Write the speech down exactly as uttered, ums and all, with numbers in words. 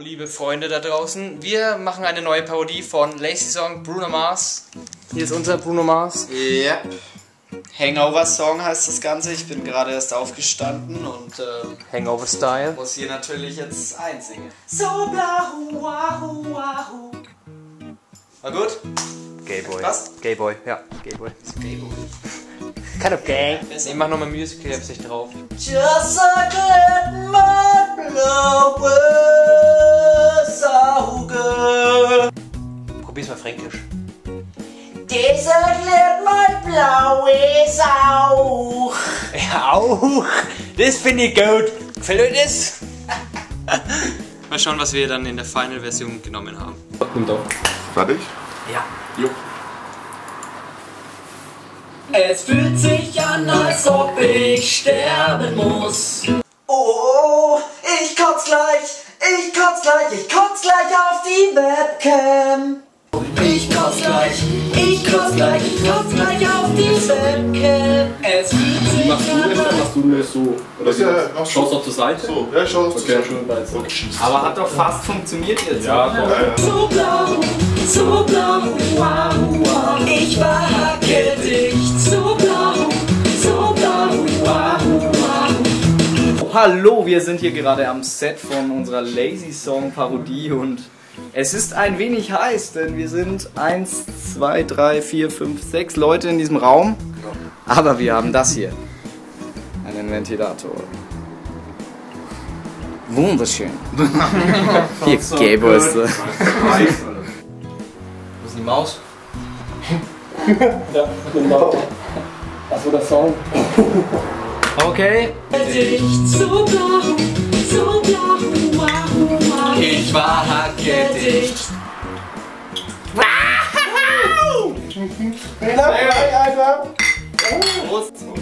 liebe Freunde da draußen, wir machen eine neue Parodie von Lazy Song, Bruno Mars. Hier ist unser Bruno Mars. Ja. Yep. Hangover Song heißt das Ganze. Ich bin gerade erst aufgestanden und äh, Hangover Style. Muss hier natürlich jetzt einsingen. So bla hu wahu wahu. War gut? Gayboy. Was? Gayboy, ja. Gayboy. Gayboy. Kind of gay. Ich mach nochmal Musical, ich hab's nicht drauf. Just a good Sauge. Probier's mal fränkisch. Das erklärt mein blaues Auch. Ja, auch. Das finde ich gut. Gefällt euch das? Mal schauen, was wir dann in der Final-Version genommen haben. Nimmt auf. Fertig? Ja. Jo. Es fühlt sich an, als ob ich sterben muss. Oh, ich kotz gleich. Ich kotz gleich, ich kotz gleich auf die Webcam. Ich kotz gleich, ich kotz gleich, ich kotz gleich auf die Webcam. Es fühlt sich machst an, du, machst du nur so? Oder ja, ja, schaust du auf zur Seite? So, ja, ich schau auf okay. zur Seite. Okay. Aber hat doch fast funktioniert jetzt. Ja, ja. So blau, so blau, wow, wow. Ich verhacke dich. So blau, so blau, wow, wow. Oh, hallo, wir sind hier gerade am Set von unserer Lazy Song Parodie und es ist ein wenig heiß, denn wir sind eins, zwei, drei, vier, fünf, sechs Leute in diesem Raum. Aber wir haben das hier. Einen Ventilator. Wunderschön. Hier gäbe es. Wo ist die Maus? Ja, genau. Achso, der Song. Okay. So blau, so blau, wow, wow. Ich war hackedicht. Wow! Alter! Prost!